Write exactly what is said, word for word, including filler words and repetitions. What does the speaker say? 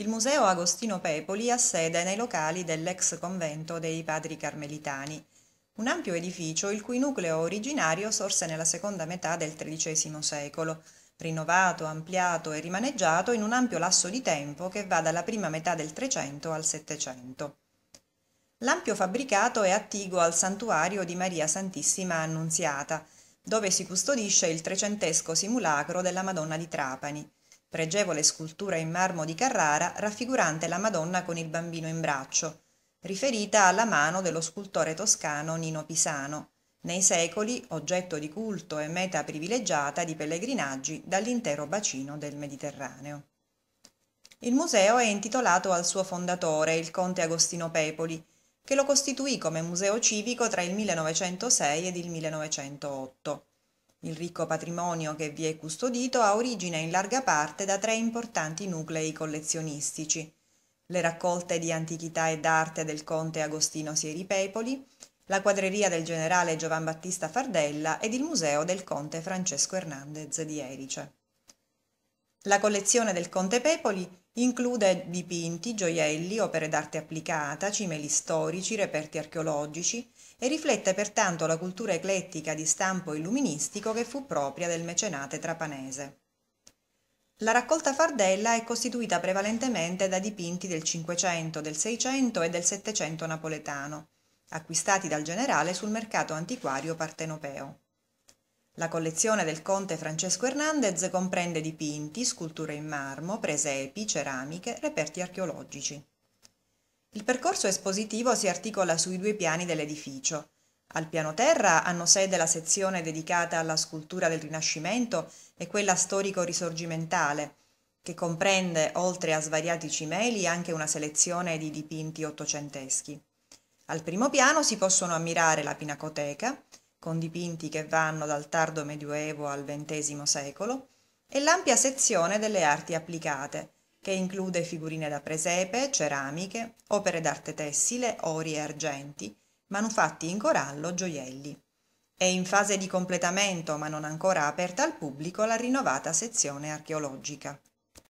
Il Museo Agostino Pepoli ha sede nei locali dell'ex convento dei Padri Carmelitani, un ampio edificio il cui nucleo originario sorse nella seconda metà del tredicesimo secolo, rinnovato, ampliato e rimaneggiato in un ampio lasso di tempo che va dalla prima metà del Trecento al Settecento. L'ampio fabbricato è attiguo al Santuario di Maria Santissima Annunziata, dove si custodisce il trecentesco simulacro della Madonna di Trapani, pregevole scultura in marmo di Carrara raffigurante la Madonna con il bambino in braccio, riferita alla mano dello scultore toscano Nino Pisano, nei secoli oggetto di culto e meta privilegiata di pellegrinaggi dall'intero bacino del Mediterraneo. Il museo è intitolato al suo fondatore, il conte Agostino Pepoli, che lo costituì come museo civico tra il millenovecentosei ed il millenovecentootto. Il ricco patrimonio che vi è custodito ha origine in larga parte da tre importanti nuclei collezionistici: le raccolte di antichità e d'arte del conte Agostino Sieri Pepoli, la quadreria del generale Giovan Battista Fardella ed il museo del conte Francesco Hernandez di Erice. La collezione del conte Pepoli include dipinti, gioielli, opere d'arte applicata, cimeli storici, reperti archeologici e riflette pertanto la cultura eclettica di stampo illuministico che fu propria del mecenate trapanese. La raccolta Fardella è costituita prevalentemente da dipinti del Cinquecento, del Seicento e del Settecento napoletano, acquistati dal generale sul mercato antiquario partenopeo. La collezione del conte Francesco Hernandez comprende dipinti, sculture in marmo, presepi, ceramiche, reperti archeologici. Il percorso espositivo si articola sui due piani dell'edificio. Al piano terra hanno sede la sezione dedicata alla scultura del Rinascimento e quella storico-risorgimentale, che comprende, oltre a svariati cimeli, anche una selezione di dipinti ottocenteschi. Al primo piano si possono ammirare la pinacoteca, con dipinti che vanno dal tardo Medioevo al ventesimo secolo, e l'ampia sezione delle arti applicate, che include figurine da presepe, ceramiche, opere d'arte tessile, ori e argenti, manufatti in corallo, gioielli. È in fase di completamento, ma non ancora aperta al pubblico, la rinnovata sezione archeologica.